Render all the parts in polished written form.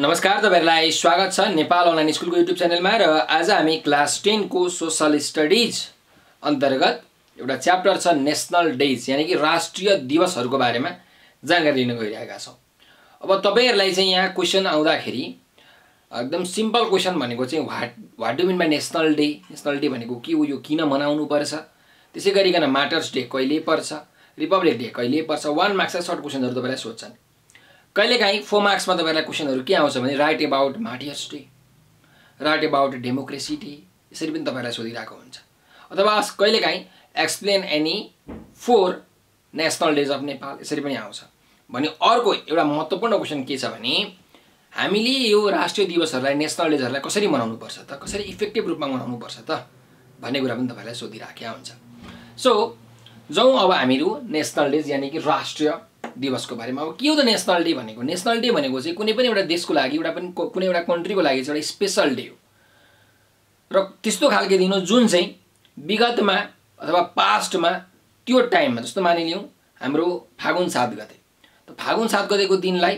नमस्कार तपाईहरुलाई स्वागत छ नेपाल अनलाइन स्कुलको युट्युब च्यानलमा र आज हामी क्लास 10 को सोशल स्टडीज अन्तर्गत एउटा च्याप्टर छ नेशनल डेज यानी कि राष्ट्रिय दिवसहरुको बारेमा जानकारी लिन गइरहेका छौं। अब तपाईहरुलाई चाहिँ यहाँ क्वेशन आउँदाखेरि एकदम सिम्पल क्वेशन भनेको चाहिँ what do mean by national day, national day भनेको के हो, यो किन मनाउनु पर्छ, त्यसैगरीकन मार्टर्स डे कहिले पर्छ, रिपब्लिक डे कहिले पर्छ, 1 मार्क्स का सर्ट क्वेशनहरु तपाईहरुलाई सोध्छन्। कहिलेकाहीँ 4 मार्क्समा तपाईहरुलाई क्वेशनहरु के आउँछ भने write about martyrs day, write about democracy day, यसरी पनि तपाईहरुलाई सोधिराको हुन्छ। अथवा कहिलेकाहीँ explain any 4 national days of Nepal, यसरी पनि आउँछ भने अर्को एउटा महत्त्वपूर्ण क्वेशन के छ भने हामीले यो राष्ट्रिय दिवसहरुलाई, नेशनल डेजहरुलाई कसरी मनाउनु पर्छ त, कसरी इफेक्टिभ रूपमा मनाउनु पर्छ त भन्ने कुरा पनि तपाईहरुलाई सोधिराखेको हुन्छ। सो जाऊ अब हामीहरु नेशनल डेज यानी कि राष्ट्रिय दिवसको बारेमा। अब के हो त नेशनल डे भनेको? नेशनल डे भनेको चाहिँ कुनै पनि एउटा देशको लागि, एउटा पनि कुनै एउटा कन्ट्रीको लागि चाहिँ एउटा स्पेशल डे हो र त्यस्तो खालको दिन हो जुन चाहिँ विगतमा अथवा पास्टमा त्यो टाइममा, जस्तो मानिलियौ हाम्रो फागुन 7 गते, त फागुन 7 गतेको दिनलाई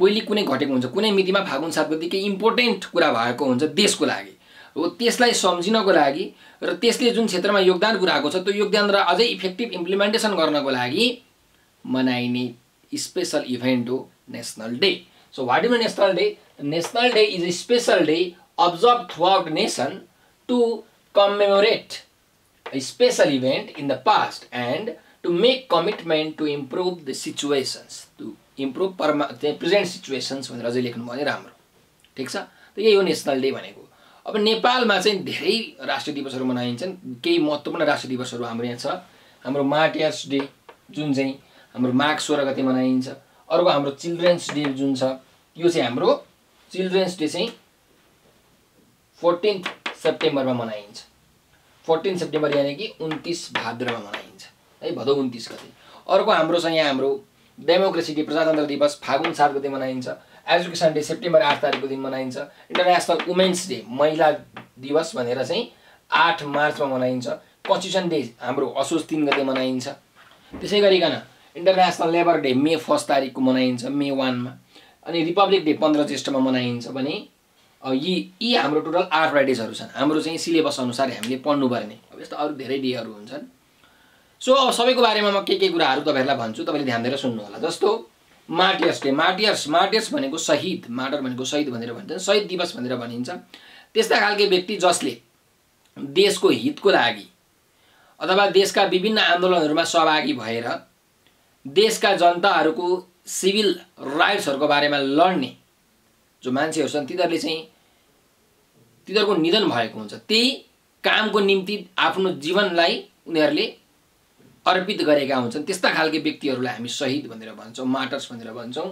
पहिले कुनै घटेको हुन्छ, कुनै मितिमा फागुन 7 गते के इम्पोर्टेन्ट कुरा भएको हुन्छ देशको लागि, हो त्यसलाई सम्झिनको लागि र त्यसले जुन क्षेत्रमा योगदान पुर्याएको छ त्यो योगदान र अझै इफेक्टिभ इम्प्लिमेन्टेसन गर्नको लागि मनाइने स्पेशल इभेंट हो national day. So what is national day? National day is a special day observed throughout nation to commemorate a special event in the past and to make commitment to improve the situations, to improve present situations भनेर अझै लेख्नु भने राम्रो, ठीक छ? त यही हो नेशनल डे भनेको। अब नेपालमा चाहिँ धेरै राष्ट्रिय दिवसहरु मनाइन्छन्, केही महत्त्वपूर्ण राष्ट्रिय दिवसहरु हाम्रो यहाँ छ। हाम्रो मार्टर्स डे जुन चाहिँ हाम्रो माघ 16 गते मनाइन्छ, अर्को हाम्रो चिल्ड्रेन्स डे जुन छ यो चाहिँ हाम्रो चिल्ड्रेन्स डे चाहिँ 14 सेप्टेम्बरमा मनाइन्छ, 14 सेप्टेम्बर यानी कि 29 भाद्रमा मनाइन्छ है, भदौ 29 गते। अर्को हाम्रो चाहिँ यहाँ हाम्रो डेमोक्रेसी डे, प्रजातन्त्र दिवस फागुन 7 गते मनाइन्छ। एजुकेसन डे सेप्टेम्बर 8 तारिखको दिन मनाइन्छ। इन्टरनेशनल वुमेन्स डे, महिला दिवस भनेर चाहिँ 8 मार्चमा मनाइन्छ। कन्स्टिट्युसन डे हाम्रो असोज 3 गते मनाइन्छ। त्यसैगरीकन इन्टरनेशनल लेबर डे मे 1 तारिखको मनाइन्छ, मे 1 मा, अनि रिपब्लिक डे 15 ज्येष्ठमा मनाइन्छ भने यी हाम्रो टोटल 8 डेजहरु छन् हाम्रो चाहिँ सिलेबस अनुसार हामीले पढ्नु पर्ने। अब यस्तो अरु धेरै डेहरु हुन्छन्। सो अब सबैको बारेमा म के कुराहरु तपाईहरुलाई भन्छु, तपाईले ध्यान दिएर सुन्नु होला। जस्तो मार्टर्स डे, मार्टर्स भनेको शहीद, मार्टर भनेको शहीद भनेर भन्छन्, शहीद दिवस भनेर भनिन्छ। त्यस्ता खालके व्यक्ति जसले देशको हितको लागि अथवा देशका विभिन्न आन्दोलनहरुमा सहभागी भएर देशका जनताहरुको सिभिल राइट्सहरुको बारेमा लड्ने जो मान्छेहरु छन् तिनीहरुले चाहिँ तिनीहरुको निधन भएको हुन्छ, त्यही कामको निम्ति आफ्नो जीवनलाई उनीहरुले अर्पित गरेका हुन्छन्, त्यस्ता खालके व्यक्तिहरुलाई हामी शहीद भनेर भन्छौं, मार्टर्स भनेर भन्छौं।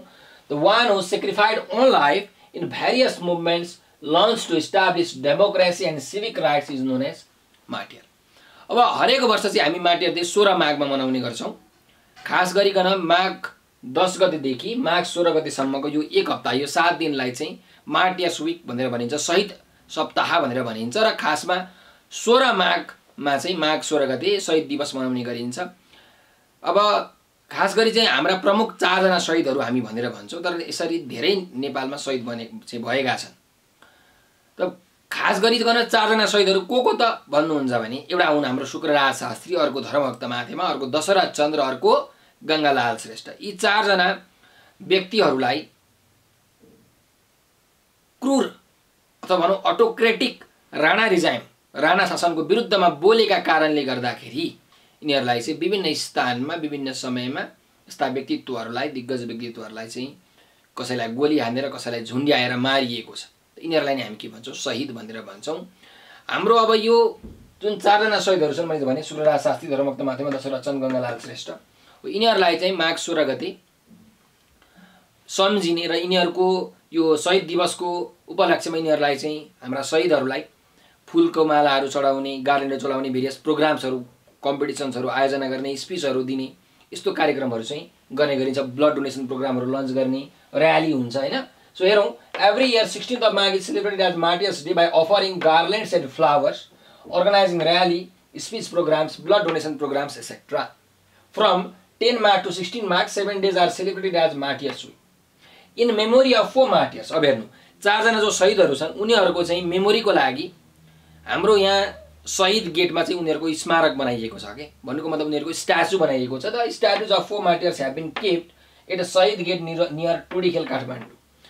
The one who sacrificed own life in various movements lunch to establish democracy and civic rights is known as martyr. अब हरेक वर्ष चाहिँ हामी मार्टियर डे 16 माघमा मनाउने गर्छौं, खास गरिकन माघ 10 गतेदेखि माघ 16 गतेसम्मको यो 1 हप्ता, यो 7 दिनलाई चाहिँ मार्टर्स वीक भनेर भनिन्छ, शहीद सप्ताह भनेर भनिन्छ र खासमा 16 माघमा चाहिँ माघ 16 गते शहीद दिवस मनाउने गरिन्छ। अब खास गरी चाहिँ हाम्रा प्रमुख 4 जना शहीदहरु हामी भनेर भन्छौं, तर यसरी धेरै नेपालमा शहीद भएका छन्। त खास गरिकन 4 जना शहीदहरु को त भन्नुहुन्छ भने एउटा हुन् हाम्रो शुक्रराज शास्त्री, अर्को धर्मभक्त माथेमा, अर्को दशरथ चन्द्र, अर्को गंगालाल श्रेष्ठ। यी 4 जना व्यक्तिहरुलाई क्रूर अथवा भनौं अटोक्रेटिक राणा रिजाइम, राणा शासनको विरुद्धमा बोलेका कारणले गर्दाखेरि यिनीहरुलाई चाहिँ विभिन्न स्थानमा, विभिन्न समयमा यस्ता व्यक्तित्वहरुलाई, दिग्गज व्यक्तित्वहरुलाई चाहिँ कसैलाई गोली हानेर, कसैलाई झुण्ड्याएर मारिएको छ, यिनीहरुलाई नै हामी के भन्छौं? शहीद भनेर भन्छौं। हाम्रो अब यो जुन 4 जना शहीदहरु छन् मैले भने शुक्रराज शास्त्री, धर्मभक्त माथेमा, दशरथ चन्द्र, गंगालाल श्रेष्ठ, यिनीहरुलाई चाहिँ माघ 16 गते सम्झिने र यिनीहरुको यो शहीद दिवसको उपलक्ष्यमा यिनीहरुलाई चाहिँ हाम्रा शहीदहरुलाई फूलको मालाहरु चढाउने, गार्लैन्ड चढाउने, भेरियस प्रोग्राम्सहरु, कम्पिटिसन्सहरु आयोजना गर्ने, स्पीचहरु दिने, यस्तो कार्यक्रमहरु चाहिँ गर्ने गरिन्छ। ब्लड डोनेसन प्रोग्रामहरु लन्च गर्ने, र्याली हुन्छ हैन। So here, every year 16th of March is celebrated as Martyrs Day by offering garlands and flowers, organizing rally, speech programs, blood donation programs, etc. From 10 March to 16 March, 7 days are celebrated as Martyrs Week. in memory of four martyrs. अब हेर्नु चार जना जो शहीदहरु छन् उनीहरुको चाहिँ मेमोरीको लागि हाम्रो यहाँ शहीद गेटमा चाहिँ उनीहरुको स्मारक बनाइएको छ के भन्नुको मतलब उनीहरुको स्ट्याच्यु बनाइएको छ the statues of four martyrs have been kept at a Shahid gate near Tundikhel Kathmandu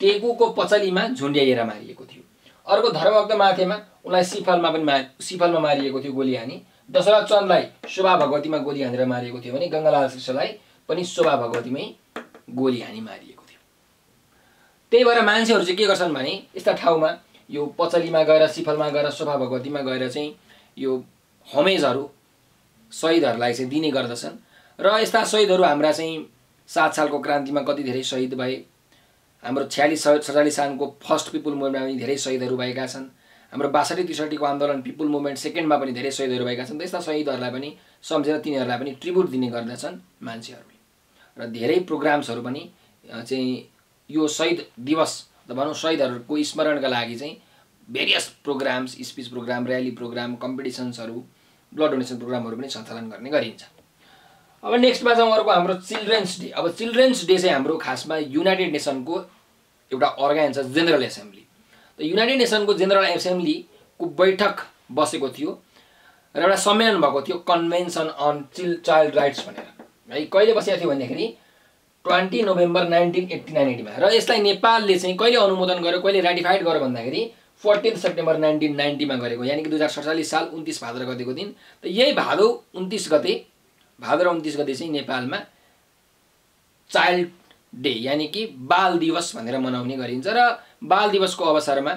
टेकुको पचलीमा झुण्ड्याएर मारिएको थियो अर्को धर्मभक्त माथेमा उनलाई सिफलमा मारिएको थियो गोली हानी दशरथ चन्द्रलाई शोभा भगवतीमा गोली हानेर मारिएको थियो भने गंगालाल श्रेष्ठलाई पनि शोभा भगवतीमै गोली हानी मारिएको थियो त्यही भएर मान्छेहरु चाहिँ के गर्छन् भने यस्ता ठाउँमा यो पचलीमा गएर सिफलमा गएर शोभा भगवतीमा गएर चाहिँ यो होमेजहरु शहीदहरुलाई चाहिँ दिने गर्दछन् र यस्ता शहीदहरु हाम्रा चाहिँ 7 सालको क्रान्तिमा कति धेरै शहीद भए हाम्रो 46 सालको फर्स्ट पीपल मुभमेन्टमा पनि धेरै शहीदहरु भएका छन् हाम्रो 62-63 को आन्दोलन पीपल मुभमेन्ट सेकेन्डमा पनि धेरै शहीदहरु भएका छन् त्यस्ता शहीदहरुलाई पनि सम्झेर तिनीहरुलाई पनि ट्रिब्युट दिने गर्दछन् मान्छेहरुले र धेरै प्रोग्राम्सहरु पनि चाहिँ यो शहीद दिवस भनौं शहीदहरुको स्मरणका लागि चाहिँ various programmes speech programme rally programme कम्पिटिशन्सहरु ब्लड डोनेसन प्रोग्रामहरु पनि सञ्चालन गर्ने गरिन्छ अब नेक्स्टमा जाउँ अर्को हाम्रो चिल्ड्रेन्स डे अब चिल्ड्रेन्स डे चाहिँ हाम्रो खासमा युनाइटेड नेसनको एउटा अर्गन छ जनरल एसेम्ब्ली त युनाइटेड नेसनको जनरल एसेम्ब्ली को बैठक बसेको थियो र एउटा सम्मेलन भएको थियो कन्भेन्सन अन चाइल्ड राइट्स भनेर है कहिले बसेको थियो भन्दाखेरि 20 नोभेम्बर 1989 मा र यसलाई नेपालले चाहिँ कहिले अनुमोदन गर्यो कहिले राटिफाइड गर्यो भन्दाखेरि 14 सेप्टेम्बर 1990 मा गरेको यानी कि 2047 साल 29 भाद्र गतेको दिन त यही भाद्र 29 गते चाहिँ नेपालमा चाइल्ड डे यानी कि बाल दिवस भनेर मनाउने गरिन्छ र बाल दिवसको अवसरमा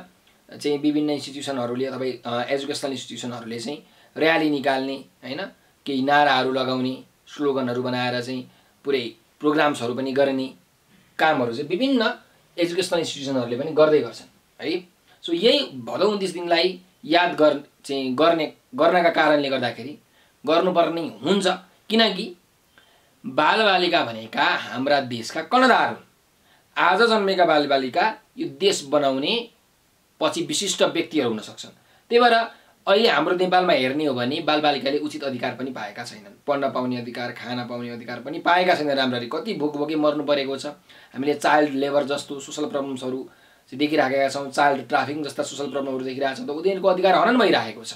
चाहिँ विभिन्न इन्स्टिट्युसनहरुले अथवा एजुकेशनल इन्स्टिट्युसनहरुले चाहिँ र्याली निकाल्ने हैन केही नाराहरु लगाउने स्लोगनहरु बनाएर चाहिँ पुरै प्रोग्राम्सहरु पनि गर्ने कामहरु चाहिँ विभिन्न एजुकेशनल इन्स्टिट्युसनहरुले पनि गर्दै गर्छन् है सो यही भदौ 29 दिनलाई याद गर्नका कारणले गर्दाखेरि गर्नुपर्ने हुन्छ किनकि बालबालिका भनेका हाम्रा देशका कर्णधार हुन् आज जन्मेका बालबालिका यो देश बनाउने पछि विशिष्ट व्यक्तिहरु हुन सक्छन् त्यही भएर अहिले हाम्रो नेपालमा हेर्ने हो भने बालबालिकाले उचित अधिकार पनि पाएका छैनन् पढ्न पाउने अधिकार खाना पाउने अधिकार पनि पाएका छैनन् राम्ररी कति भोकभोकै मर्नु परेको छ हामीले चाइल्ड लेबर जस्तो सोशल प्रब्लम्सहरु देखिराखेका छौं चाइल्ड ट्राफिकिङ जस्ता सोशल प्रब्लमहरु देखिरहेका छौं त उनीहरुको अधिकार हनन भइरहेको छ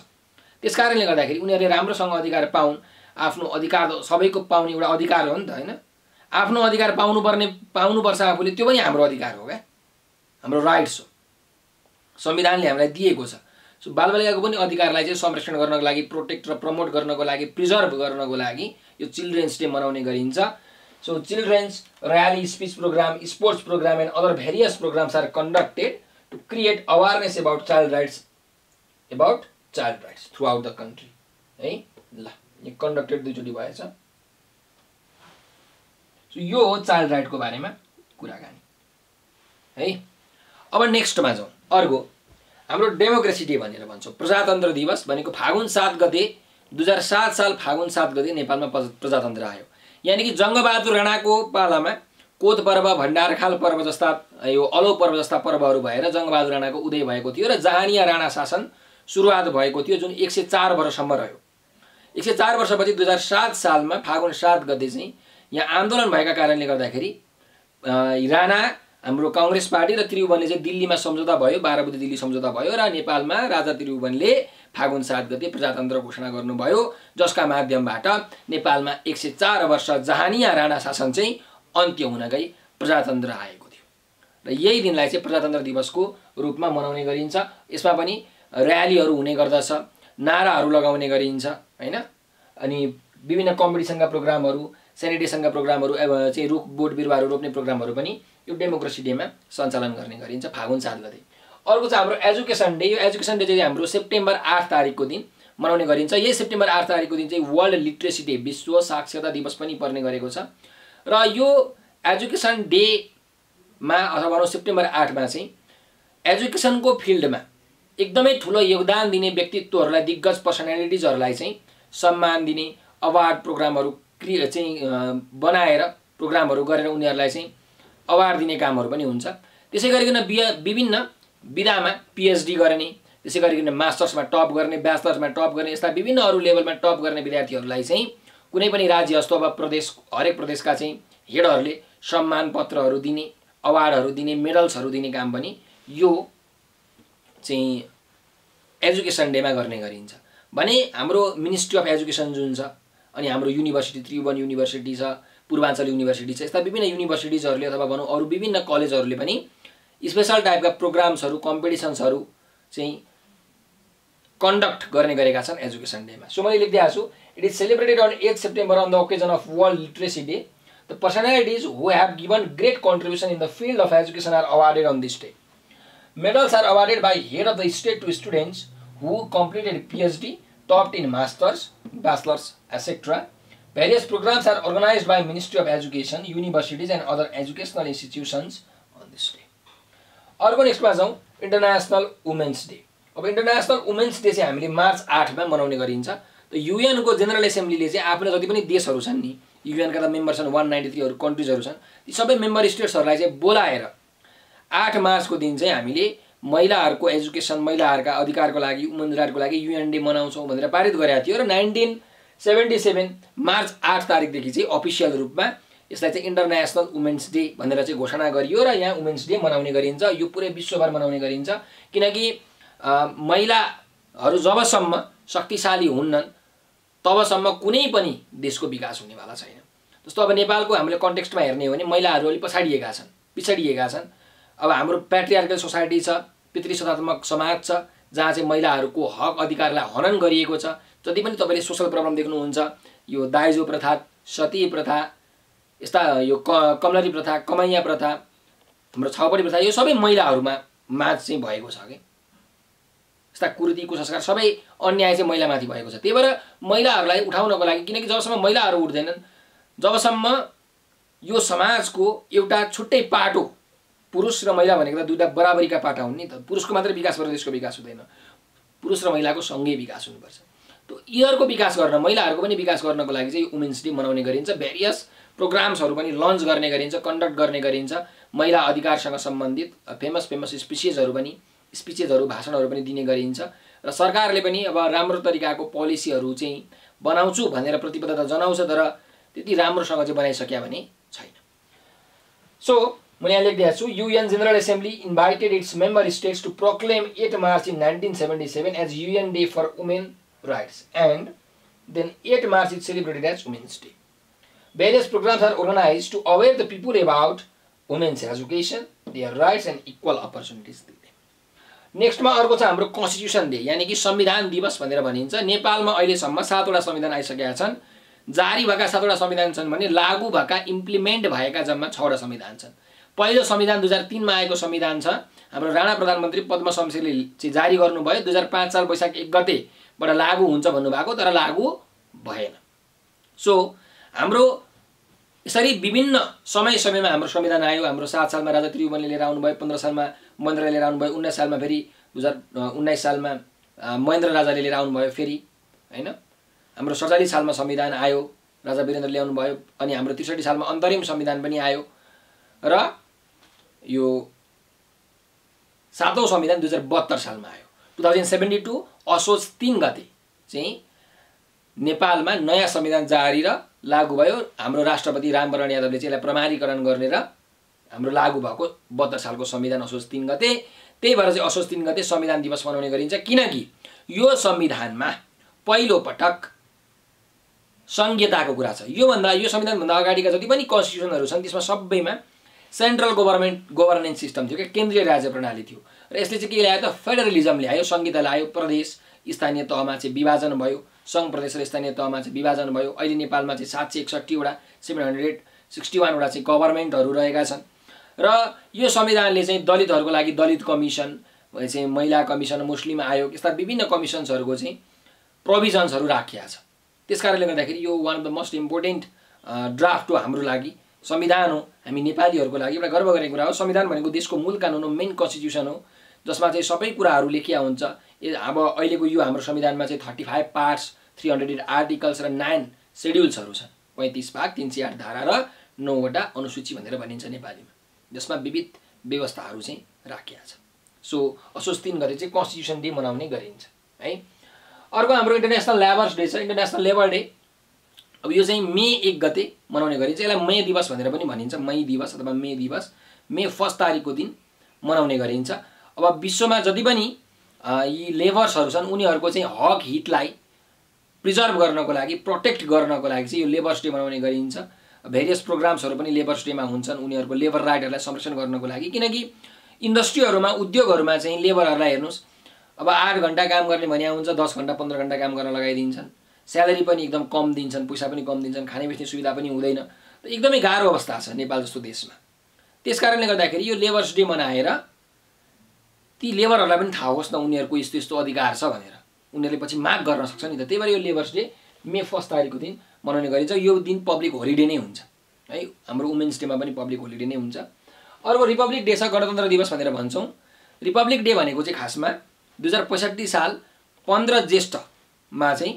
त्यसकारणले गर्दाखेरि उनीहरुले राम्रोसँग अधिकार पाउन् आफ्नो अधिकार सबैको पाउने एउटा अधिकार हो नि त हैन आफ्नो अधिकार पाउनुपर्छ आफूले त्यो पनि हाम्रो अधिकार हो के हाम्रो राइट्स हो संविधानले हामीलाई दिएको छ सो बालबालिकाको पनि अधिकारलाई चाहिँ संरक्षण गर्नको लागि प्रोटेक्ट र प्रमोट गर्नको लागि प्रिजर्भ गर्नको लागि यो चिल्ड्रेन्स डे मनाउने गरिन्छ so children's rally speech programme sports programme and other various programmes are conducted to create awareness about child rights throughout the country है ल यो कन्डक्टेड दुईचोटी भएछ सो यो हो चाइल्ड राइट को बारेमा कुराकानी है अब नेक्स्टमा जाउँ अर्को हाम्रो डेमोक्रेसी डे भनेर भन्छौं प्रजातन्त्र दिवस भनेको फागुन 7 गते 2007 साल फागुन 7 गते नेपालमा प्रजातन्त्र आयो यानी कि जङ्गबहादुर राणाको पालामा कोद पर्व भण्डारखाल पर्व जस्ता यो अलौ पर्व जस्ता पर्वहरु भएर जङ्गबहादुर राणाको उदय भएको थियो र जहानिया राणा शासन सुरुवात भएको थियो जुन 104 वर्षसम्म रह्यो 104 वर्षपछि 2007 सालमा फागुन 7 गते चाहिँ यहाँ आन्दोलन भएका कारणले गर्दाखेरि राणा हाम्रो कांग्रेस पार्टी र त्रिभुवनले चाहिँ दिल्लीमा सम्झौता भयो 12 बुधे दिल्ली सम्झौता भयो र नेपालमा राजा त्रिभुवनले फागुन 7 गते प्रजातन्त्र घोषणा गर्नुभयो जसका माध्यमबाट नेपालमा 104 वर्ष जहानिया राणा शासन चाहिँ अन्त्य हुन गई प्रजातन्त्र आएको थियो र यही दिनलाई चाहिँ प्रजातन्त्र दिवसको रूपमा मनाउने गरिन्छ यसमा पनि र्यालीहरु हुने गर्दछ नाराहरु लगाउने गरिन्छ हैन अनि विभिन्न कम्पिटिसनका प्रोग्रामहरु सेनिटेसनका प्रोग्रामहरु चाहिँ रुख बोट बिरुवाहरु रोप्ने प्रोग्रामहरु पनि यो डेमोक्रेसी डेमा सञ्चालन गर्ने गरिन्छ फागुन 7 गते अर्को चाहिँ हाम्रो एजुकेसन डे यो एजुकेसन डे चाहिँ हाम्रो सेप्टेम्बर 8 तारिखको दिन मनाउने गरिन्छ यही सेप्टेम्बर 8 तारिखको दिन चाहिँ वर्ल्ड लिटरेसी डे विश्व साक्षरता दिवस पनि पर्ने गरेको छ र यो एजुकेसन डे में अथवा सितम्बर 8 में एजुकेशन को फील्ड में एकदमै ठूलो योगदान दिने व्यक्तित्वहरूलाई दिग्गज पर्सनालिटीजहरूलाई सम्मान दिने अवार्ड प्रोग्रामहरू बनाएर प्रोग्रामहरू गरेर उनीहरूलाई अवार्ड दिने कामहरू पनि हुन्छ। त्यसैगरीकन विभिन्न विधामा पीएचडी गर्ने, त्यसैगरीकन मास्टर्समा टप गर्ने, ब्याचलर्समा टप गर्ने, यस्ता विभिन्न अरू लेभलमा टप गर्ने विद्यार्थीहरूलाई कुनै पनि राज्य अथवा वा प्रदेश हरेक प्रदेशका हेडहरूले सम्मान पत्रहरू दिने, अवार्डहरू दिने, मेडल्सहरू दिने काम पनि यो एजुकेशन डे में गर्ने गरिन्छ। हाम्रो मिनिस्ट्री अफ एजुकेशन जुन छ अनि हाम्रो युनिभर्सिटी त्रिभुवन युनिभर्सिटी छ, पूर्वाञ्चल युनिभर्सिटी छ, यस्ता विभिन्न युनिभर्सिटीजहरुले अथवा भनौं अरू विभिन्न कलेजहरुले पनि स्पेशल टाइपका प्रोग्राम्सहरु कम्पिटिसन्सहरु कन्डक्ट गर्ने गरेका छन् एजुकेशन डे में। सो मैले लेख्दिया छु it is celebrated on 8 September on the occasion of world literacy day. The personalities who have given great contribution in the field of education are awarded on this day. Medals are awarded by head of the state to students who completed PhD, topped in masters, bachelors, etc. Various programs are organized by Ministry of Education, universities and other educational institutions on this day. अर्को next मा जाऊ international women's day. अब international women's day हामीले March 8 में मनाउने गरिन्छ। तो UN को जेनरल एसेम्ब्लीले आफ्नो जति पनि देशहरु छन् नि यूएन का मेम्बर छन् 193 कन्ट्रीजहरु छन्, ती सबै मेम्बर स्टेट्सहरुलाई बोलाएर 8 मार्च को दिन हामीले महिलाहरुको एजुकेशन महिलाहरुका अधिकारको लागि वुमेन्स राइट को लागि यूएन डे मनाउँछौं भनेर पारित गरेको थियो र 1977 मार्च 8 तारिख देखि अफिसियल रूपमा यसलाई इंटरनेशनल वुमेन्स डे भनेर घोषणा गरियो र यहाँ वुमेन्स डे मनाउने गरिन्छ। यो पूरे विश्वभर मनाउने गरिन्छ किनकि महिलाहरु जबसम्म शक्तिशाली हुन्नन् तबसम्म कुनै पनि देशको विकास हुनेवाला छैन। जस्तो अब नेपालको हामीले कन्टेक्स्टमा हेर्ने हो भने महिलाहरु अलि पछाडिएका छन् पिछडिएका छन्। अब हाम्रो पैट्रियार्कल सोसाइटी छ, पितृसत्तात्मक समाज छ जहाँ महिलाहरुको हक अधिकारलाई हनन गरिएको छ। जति पनि तपाईले सोशल प्रब्लम देख्नुहुन्छ यो दाइजो प्रथा, सती प्रथा, यस्ता यो कमलरी प्रथा, कमैया प्रथा, हाम्रो छाउपडी प्रथा, यो सबै महिलाहरुमा माज भएको छ के। यस्ता कुरीति कुसंस्कार सबै अन्याय महिलामाथि भएको छ। त्यही भएर महिलाहरुलाई उठाउनको लागि किनकि जबसम्म महिलाहरु उठ्दैनन् जबसम्म यो समाजको एउटा छुट्टै पाटो पुरुष र महिला भनेको दुईटा बराबरी का पाटा हुन् नि त। पुरुषको मात्र विकास गरेर देशको विकास हुँदैन, पुरुष र महिलाको सँगै विकास हुनुपर्छ। तो यिनीहरुको विकास गर्न महिलाहरुको पनि विकास गर्नको लागि वुमेन्स डे मनाउने गरिन्छ। भेरियस प्रोग्राम्सहरु पनि लन्च गर्ने गरिन्छ, कन्डक्ट गर्ने गरिन्छ। महिला अधिकारसँग सम्बन्धित फेमस स्पीचेसहरु पनि भाषणहरु पनि दिने गरिन्छ र सरकारले पनि अब राम्रो तरिकाको पोलिसीहरु बनाउँछु भनेर प्रतिबद्धता जनाउँछ तर त्यति राम्रोसँग बनाइसक्या भने छैन। सो मैले यहाँ लेख्दिया छु UN general assembly invited its member states to proclaim 8 March in 1977 as UN day for women rights and then 8 March is celebrated as women's day. Various programmes are organised to aware the people about women's education, their rights and equal opportunities. Next में अर्को हाम्रो constitution day यानी कि संविधान दिवस भनेर भनिन्छ। नेपालमा अहिलेसम्म 7 वटा संविधान आइसकेका छन्। जारी भएका 7 वटा संविधान छन् भने लागू भएका इम्प्लिमेन्ट भएका जम्मा 6 वटा संविधान छन्। पहिलो संविधान 2003 में आएको संविधान छ, हाम्रो राणा प्रधानमन्त्री पद्म शमशेरले जारी गर्नुभयो। 2005 साल वैशाख 1 गतेबाट लागू हुन्छ भन्नु भएको तर लागू भएन। सो हाम्रो यसरी विभिन्न समय समयमा हाम्रो संविधान आयो। हाम्रो 7 सालमा राजा त्रिभुवनले लिएर आउनुभयो, 15 सालमा महेन्द्रले लिएर आउनुभयो, 19 सालमा फेरि 2019 सालमा महेन्द्र राजाले लिएर आउनुभयो फेरि, हैन। हाम्रो 47 सालमा संविधान आयो, राजा वीरेन्द्र ल्याउनु भयो। अनि हाम्रो 63 सालमा अन्तरिम संविधान पनि आयो र यो 7औं संविधान 2072 साल में आयो। 2072 असोज 3 गते नेपालमा नयाँ संविधान जारी र लागू भयो। हाम्रो राष्ट्रपति रामवरण यादवले यसलाई प्रमाणीकरण गर्ने र हाम्रो लागू भएको 72 सालको संविधान असोज 3 गते। त्यही भएर असोज 3 गते संविधान दिवस मनाउने गरिन्छ किनकि यो संविधानमा पहिलो पटक संघीयताको कुरा छ। यो संविधान भन्दा अगाडिका जति पनि कन्स्टिट्युसनहरु छन् त्यसमा सबैमा सेंट्रल गभर्नेन्स सिस्टम थियो, केन्द्रीय राज्य प्रणाली थियो र यसले के ल्यायो त फेडरलिज्म ल्यायो, संघीयता ल्यायो। प्रदेश स्थानीय तहमा विभाजन भयो, संघ प्रदेश र स्थानीय तहमा विभाजन भयो। अहिले नेपालमा 761 वटा 761 वटा गभर्नमेन्टहरु रहेका छन् र यो संविधानले दलितहरुको लागि दलित कमिसन, महिला कमिसन, मुस्लिम आयोग यस्ता विभिन्न कमिसन्सहरुको प्रोभिजन्सहरु राखिया छ। त्यसकारणले गर्दाखेरि यो one of the most important draft हो हाम्रो लागि संविधान हो हामी नेपालीहरुको लागि एउटा गर्व गर्ने कुरा हो संविधान भनेको देशको मूल कानून हो मेन कन्स्टिट्युसन हो जसमा चाहिँ सबै कुराहरु लेखिया हुन्छ अब अहिलेको यो हाम्रो संविधानमा चाहिँ 35 पार्ट्स 308 आर्टिकल्स र 9 शेड्युल्सहरु छन् 35 भाग 308 धारा र 9 वटा अनुसूची भनेर भनिन्छ नेपालीमा जसमा विविध व्यवस्थाहरु चाहिँ राखिया छ सो असोज 3 गते चाहिँ कन्स्टिट्युसन डे मनाउने गरिन्छ है अर्को हाम्रो इन्टरनेशनल लेबर डे छ इन्टरनेशनल लेबर डे अब यो चाहिँ मे 1 गते मनाउने गरिन्छ यसलाई मई दिवस भनेर पनि भनिन्छ मई दिवस अथवा मे दिवस मे 1 तारिखको दिन मनाउने गरिन्छ अब विश्वमा जति पनि यी लेबर्सहरु छन् उनीहरुको चाहिँ हक हितलाई प्रिजर्भ गर्नको लागि प्रोटेक्ट गर्नको लागि चाहिँ यो लेबर्स डे मनाउने गरिन्छ भेरियस प्रोग्राम्सहरु पनि लेबर्स डेमा हुन्छन् उनीहरुको लेबर राइटहरुलाई संरक्षण गर्नको लागि किनकि इन्डस्ट्रीहरुमा उद्योगहरुमा चाहिँ लेबरहरुलाई हेर्नुस् अब 8 घण्टा काम गर्ने भन्या हुन्छ 10 घण्टा 15 घण्टा काम गर्न लगाइदिन्छन् स्यालेरी पनि एकदम कम दिन्छन् पैसा पनि कम दिन्छन् खाने बस्ने सुविधा पनि हुँदैन त एकदमै गाह्रो अवस्था छ नेपाल जस्तो देशमा त्यसकारणले गर्दाखेरि यो लेबर्स डे मनाएर ती लेबरहरुलाई पनि थाहा होस् न उनीहरुको यस्तो यस्तो अधिकार छ भनेर उनीहरुले पछि माग गर्न सक्छ नि त त्यही भएर यो लेबर्स डे मे 1 तारिखको दिन मनाउने गरिन्छ यो दिन पब्लिक होलिडे नै हुन्छ है हाम्रो वुमेन्स डेमा पनि पब्लिक होलिडे नै हुन्छ अर्को रिपब्लिक डे छ गणतन्त्र दिवस भनेर भन्छौं रिपब्लिक डे भनेको चाहिँ खासमा 2065 साल 15 ज्येष्ठ मा चाहिँ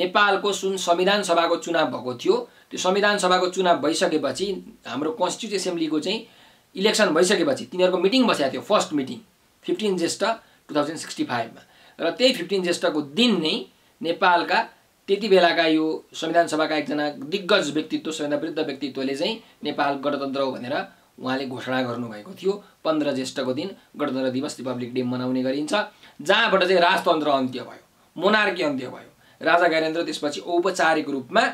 नेपालको सुन संविधान सभाको चुनाव भएको थियो त्यो संविधान सभाको चुनाव भइसकेपछि हाम्रो कन्स्टिट्युट एसेम्ब्लीको चाहिँ इलेक्सन भइसकेपछि तिनीहरुको मिटिङ बस्या थियो फर्स्ट मिटिङ 15 ज्येष्ठ 2065 मा र त्यही 15 ज्येष्ठको दिन नै नेपालका त्यति बेलाका यो संविधान सभाका एकजना दिग्गज व्यक्तित्व संविधान विरुद्ध व्यक्तित्वले चाहिँ नेपाल गणतन्त्र हो भनेर उहाँले घोषणा गर्नु भएको थियो 15 ज्येष्ठको दिन गणतन्त्र दिवस रिपब्लिक डे मनाउने गरिन्छ जहाँबाट चाहिँ राजतन्त्र अन्त्य भयो मोनार्की अन्त्य भयो राजा ज्ञानेन्द्र त्यसपछि औपचारिक रूपमा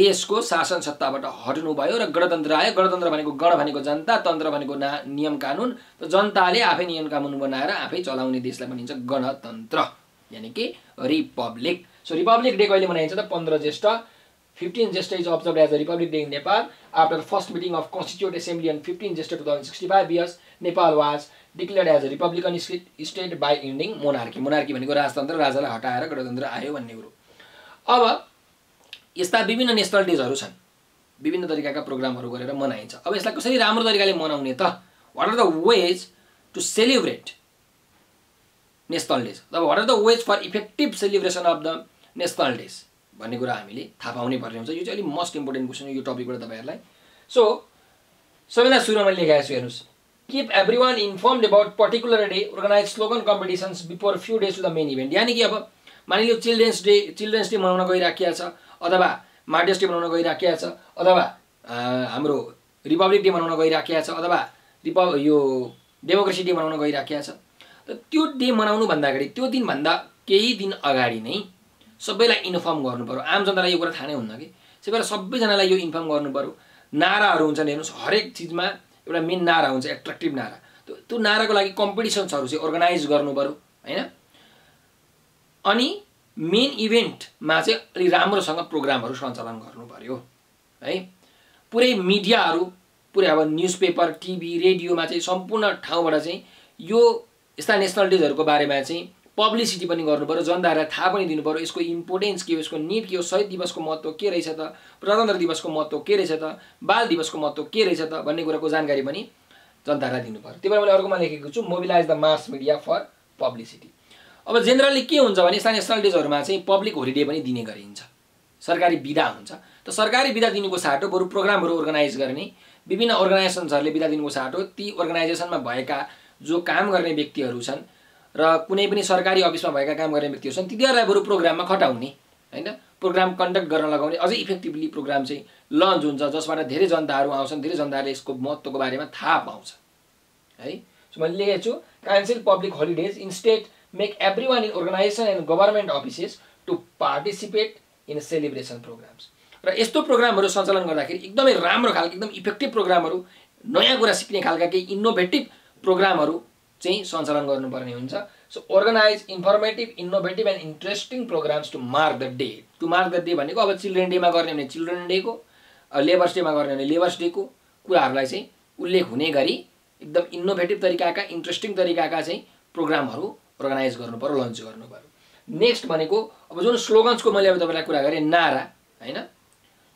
देशको शासन सत्ताबाट हट्नु भयो र गणतन्त्र आयो गणतन्त्र भनेको गण भनेको जनता तन्त्र भनेको नियम कानुन त जनताले आफै नियम कानुन बनाएर आफै चलाउने देशलाई भनिन्छ गणतन्त्र यानी कि रिपब्लिक सो रिपब्लिक डे कहिले मनाइन्छ त 15 ज्येष्ठ 15 ज्येष्ठ is observed as a republic day in Nepal after the first meeting of constituent assembly on 15 ज्येष्ठ 2065 years Nepal was declared as a republican state by ending monarchy monarchy भनेको राजतन्त्र राजालाई हटाएर गणतन्त्र आयो भन्ने कुरा अब यस्ता विभिन्न नेशनल डेजहरु छन् विभिन्न तरिकाका प्रोग्रामहरु गरेर मनाइन्छ अब यसलाई कसरी राम्रो तरिकाले मनाउने त what are the ways to celebrate national days अब what are the ways for effective celebration of the national days भन्ने कुरा हामीले थाहा पाउनै पर्ने हुन्छ यो चाहिँ अलि मोस्ट इम्पोर्टेन्ट क्वेशन हो यो टपिकबाट तपाईहरुलाई सो सबैलाई सुरुमा लेखेको छु हेर्नुस् keep everyone informed about particular day organise slogan competitions before few days to the main event यानी कि अब मानिलियो चिल्ड्रेन्स डे मनाउन गइराखेका छ अथवा मादर्स डे मनाउन गइराखेका छ अथवा हाम्रो रिपब्लिक डे मनाउन गइराखेका छ अथवा यो डेमोक्रेसी डे मनाउन गइराखेका छ त त्यो डे मनाउनु भन्दा अगाडि त्यो दिन भन्दा केही दिन अगाडि नै सबैलाई इन्फर्म गर्नु पर्यो आम जनतालाई यो कुरा थाहा नै हुन्न के त्यसै भएर सबैजनालाई यो इन्फर्म गर्नु पर्यो नाराहरू हुन्छन् हेर्नुस् हरेक चीजमा एउटा मेन नारा हुन्छ एट्र्याक्टिभ नारा त्यो नाराको लागि कम्पिटिसन्सहरु चाहिँ अर्गनाइज गर्नु पर्यो हैन अनि मेन इभेन्ट मा चाहिँ अलि राम्रोसँग प्रोग्रामहरु सञ्चालन गर्नु पर्यो है पुरै मिडियाहरु पुरै अब न्यूजपेपर टिभी रेडियोमा चाहिँ सम्पूर्ण ठाउँबाट चाहिँ यो यस्ता नेशनल डेजहरुको बारेमा चाहिँ पब्लिसिटी पनि गर्नु पर्यो जनतालाई थाहा पनि दिनु पर्यो यसको इम्पोर्टेन्स के हो यसको नीड के हो शहीद दिवसको महत्व के रहेछ त प्रजातन्त्र दिवसको महत्व के रहेछ त बाल दिवसको महत्व के रहेछ त भन्ने कुराको जानकारी पनि जनतालाई दिनु पर्यो त्यही भएर मैले अर्कोमा लेखेको छु mobilise the mass media for publicity अब जनरली के हुन्छ भने यस्ता नेशनल डेजहरुमा चाहिँ पब्लिक होलिडे पनि दिने गरिन्छ सरकारी बिदा हुन्छ त सरकारी बिदा दिनुको साटो बरु प्रोग्रामहरु अर्गनाइज गर्ने विभिन्न अर्गनाइजेसनहरुले बिदा दिनुको साटो ती अर्गनाइजेसनमा भएका जो काम गर्ने व्यक्तिहरु छन् र कुनै पनि सरकारी अफिसमा भएका काम गर्ने व्यक्तिहरु छन् तिनीहरुलाई बरु प्रोग्राममा खटाउने हैन प्रोग्राम कन्डक्ट गर्न लगाउने अझै इफेक्टिभली प्रोग्राम चाहिँ लन्च हुन्छ जसबाट धेरै जनताहरु आउँछन् धेरै जनताले यसको महत्वको बारेमा थाहा पाउँछ है सो मैले लेखेको छु council public holidays instead make everyone in organization and government offices to participate in celebration programs र यस्तो प्रोग्रामहरु सञ्चालन गर्दाखेरि एकदमै राम्रो खालको एकदम इफेक्टिभ प्रोग्रामहरु नयाँ कुरा सिक्ने खालका केही इनोभेटिभ प्रोग्रामहरु चाहिँ सञ्चालन गर्नुपर्ने हुन्छ so organise informative innovative and interesting programmes to mark the day भनेको अब चिल्ड्रन डेमा गर्ने भने चिल्ड्रन डेको लेबर्स डेमा गर्ने भने लेबर्स डेको कुराहरुलाई चाहिँ उल्लेख हुने गरी एकदम इनोभेटिभ तरिकाका इन्ट्रेस्टिङ तरिकाका चाहिँ प्रोग्रामहरु अर्गनाइज गर्नु पर्यो लन्च गर्नु पर्यो नेक्स्ट भनेको अब जुन स्लोगन्स को मैले अब तपाईलाई कुरा गरे नारा हैन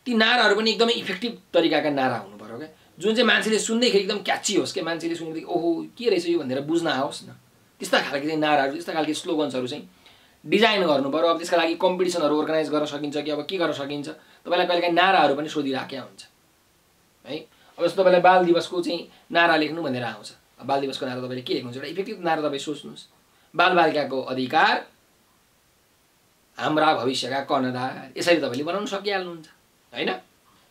ती नाराहरु पनि एकदमै इफेक्टिभ तरिकाका नारा हुनु पर्यो हो क्या जुन चाहिँ मान्छेले सुन्दैखेरि एकदम क्याची होस् के मान्छेले सुन्दै ओहो के रहेछ यो भनेर बुझ्न आओस् न त्यस्ता खालको चाहिँ नाराहरू त्यस्ता खालको स्लोगन्सहरू चाहिँ डिजाइन गर्नु पर्यो अब त्यसका लागि कम्पिटिसनहरु अर्गनाइज गर्न सकिन्छ कि अब के गर्न सकिन्छ तपाईलाई कहिलेकाही नाराहरू पनि सोधिराख्या हुन्छ है अब जस्तो तपाईलाई बाल दिवसको चाहिँ नारा लेख्नु भनेर आउँछ अब बाल दिवसको नारा तपाईले के लेख्नुहुन्छ एउटा इफेक्टिभ नारा तपाई सोच्नुस् बालबालिकाको अधिकार हाम्रा भविष्यका कर्णधार यसरी तपाईले बनाउन सकिहाल्नुहुन्छ हैन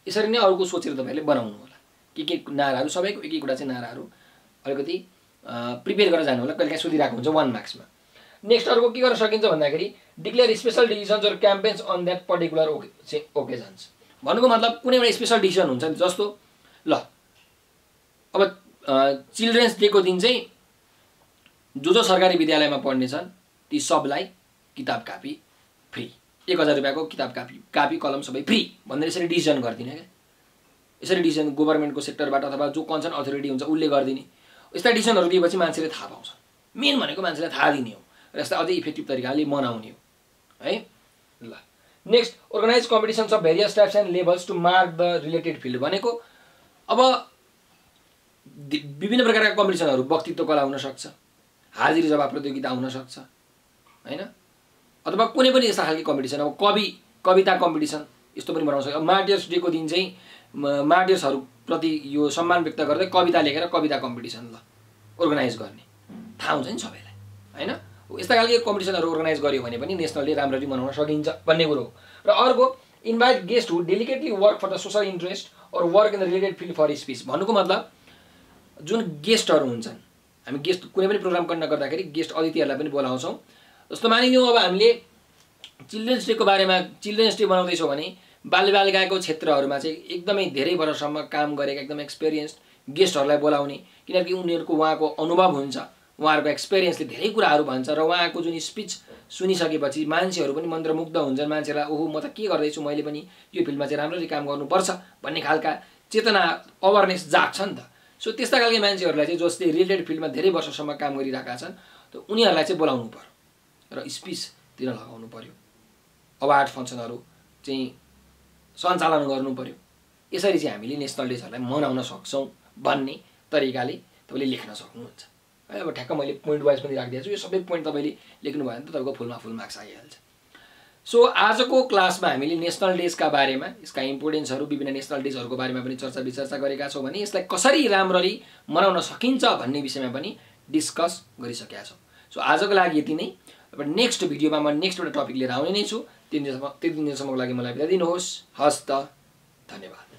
यसरी नै अरुको सोचेर तपाईले बनाउनु होला के नाराहरू सबैको एक एक कुरा चाहिँ नाराहरू अलिकति प्रिपेयर गरेर जानु होला कहिलेकाही सोधिराख्नु हुन्छ 1 मार्क्स मा नेक्स्ट अर्को के गर्न सकिन्छ भन्दाखेरि declare special decisions or campaigns on that particular occasions भन्नुको मतलब कुनै एउटा स्पेशल डिसिजन हुन्छ नि जस्तो ल अब चिल्ड्रेन्स डेको दिन चाहिँ जो जो सरकारी विद्यालयमा पढ्ने छन् ती सबलाई किताब कापी फ्री 1000 रुपैयाँको किताब कापी कलम सबै फ्री भनेर यसरी डिसिजन गर्दिने के यसरी डिसिजन गभर्नमेन्टको सेक्टरबाट अथवा जो कन्सर्न अथोरिटी हुन्छ उसले गर्दिने यस्ता डिसिजनहरु दिएपछि मान्छेले थाहा पाउँछ मेन भनेको मान्छेले थाहा दिने हो यसले अझै इफेक्टिभ तरिकाले मनाउने हो है ल next organise competitions of various types and levels to mark the related field भनेको अब विभिन्न प्रकारका कम्पिटिसनहरु व्यक्तित्व कला हुन सक्छ हाजिरी जवाब प्रतियोगिता हुन सक्छ हैन अथवा कुनै पनि यस्ता खालको कम्पिटिसन अब कविता कम्पिटिसन यस्तो पनि बनाउन सक्छ मार्टियर्स डे को दिन चाहिँ मार्टियर्सहरु प्रति यो सम्मान व्यक्त गर्दै कविता लेखेर कविता कम्पिटिसन ल अर्गनाइज गर्ने थाहा हुन्छ नि सबैलाई हैन यस्ता खालको कम्पिटिसनहरु अर्गनाइज गरियो भने पनि नेशनलले राम्ररी मनाउन सकिन्छ भन्ने कुरा हो र अर्को invite guest who delicately work for the social interest or work in the related field for speech भन्नुको मतलब जुन गेस्टहरु हुन्छन् हामी गेस्ट कुनै पनि प्रोग्राम कन्डक्ट गर्दाखेरि गेस्ट अतिथिहरुलाई पनि बोलाउँछौं जस्तो मानिलियौ अब हामीले चिल्ड्रेन्स डे को बारेमा चिल्ड्रेन्स डे बनाउँदै छौ भने बालबालिकाको क्षेत्रहरुमा चाहिँ एकदमै धेरै वर्षसम्म काम गरेका एकदम एक्सपेरियन्स्ड गेस्टहरुलाई बोलाउने किनकि उनीहरुको वहाको अनुभव हुन्छ उहाँहरुको एक्सपेरियन्सले धेरै कुराहरु भन्छ र उहाँको जुन स्पीच सुनिसकेपछि मान्छेहरु पनि मन्त्रमुग्ध हुन्छन् मान्छेलाई ओहो म त के गर्दैछु मैले पनि यो फिल्डमा चाहिँ राम्ररी काम गर्नुपर्छ भन्ने खालका चेतना अवेयरनेस जाग्छ नि त सो त्यस्ता खालके मान्छेहरुलाई चाहिँ जसले रिलेटेड फिल्डमा धेरै वर्षसम्म काम गरिरहेका छन् त उनीहरुलाई चाहिँ बोलाउनु पर्यो र स्पीच दिन लगाउनु पर्यो अवार्ड फंक्शनहरु चाहिँ सञ्चालन गर्नु पर्यो यसरी चाहिँ हामीले नेशनल डेजहरुलाई मनाउन सक्छौं भन्ने तरिकाले तपाईले लेख्न सक्नुहुन्छ अब ठ्याक्क मैले पोइन्ट वाइज पनि राख्दिया छु यो सबै पोइन्ट तपाईले लेख्नु भयो भने त तपाईको फुलमा फुल मार्क्स आइहाल्छ सो आजको क्लासमा हामीले नेशनल डेज का बारेमा यसका इम्पोर्टेन्सहरु विभिन्न नेशनल डेजहरुको बारेमा पनि चर्चा विचर्चा गरेका छौं भने यसलाई कसरी राम्ररी मनाउन सकिन्छ भन्ने विषयमा पनि डिस्कस गरिसकेका छौं सो आजको लागि यति नै अब नेक्स्ट भिडियोमा म नेक्स्ट एउटा टपिक लिएर आउने नै छु त्यतिन्जेलसम्मको लागि मलाई बिदा दिनुहोस् हस्त धन्यवाद